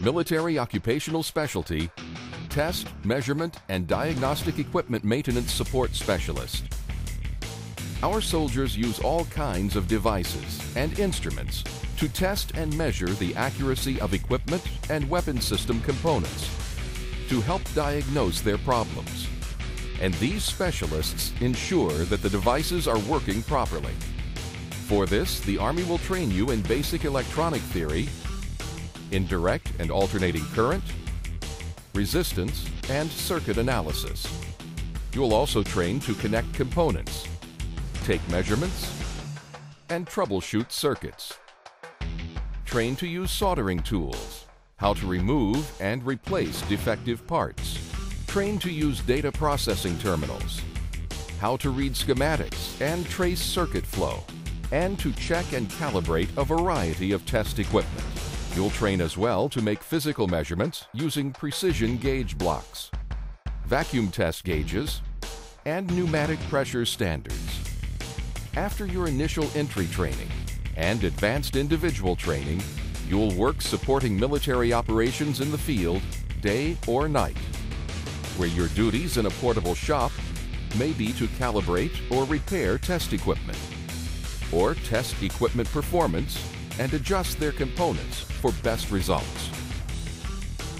military occupational specialty, test, measurement, and diagnostic equipment maintenance support specialist. Our soldiers use all kinds of devices and instruments to test and measure the accuracy of equipment and weapon system components to help diagnose their problems. And these specialists ensure that the devices are working properly. For this, the Army will train you in basic electronic theory, in direct and alternating current, resistance, and circuit analysis. You'll also train to connect components, take measurements, and troubleshoot circuits. Train to use soldering tools, how to remove and replace defective parts. Trained to use data processing terminals, how to read schematics and trace circuit flow, and to check and calibrate a variety of test equipment. You'll train as well to make physical measurements using precision gauge blocks, vacuum test gauges, and pneumatic pressure standards. After your initial entry training and advanced individual training, you'll work supporting military operations in the field, day or night, where your duties in a portable shop may be to calibrate or repair test equipment, or test equipment performance and adjust their components for best results.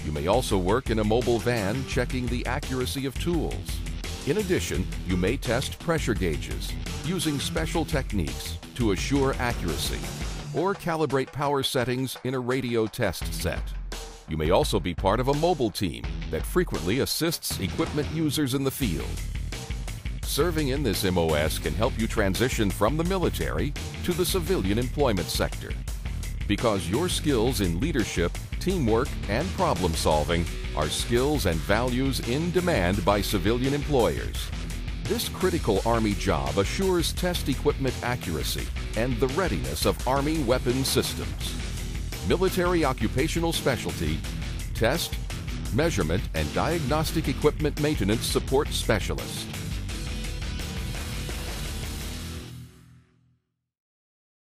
You may also work in a mobile van checking the accuracy of tools. In addition, you may test pressure gauges using special techniques to assure accuracy or calibrate power settings in a radio test set. You may also be part of a mobile team that frequently assists equipment users in the field. Serving in this MOS can help you transition from the military to the civilian employment sector, because your skills in leadership, teamwork, and problem solving are skills and values in demand by civilian employers. This critical Army job assures test equipment accuracy and the readiness of Army weapon systems. Military occupational specialty, test, measurement, and diagnostic equipment maintenance support specialist.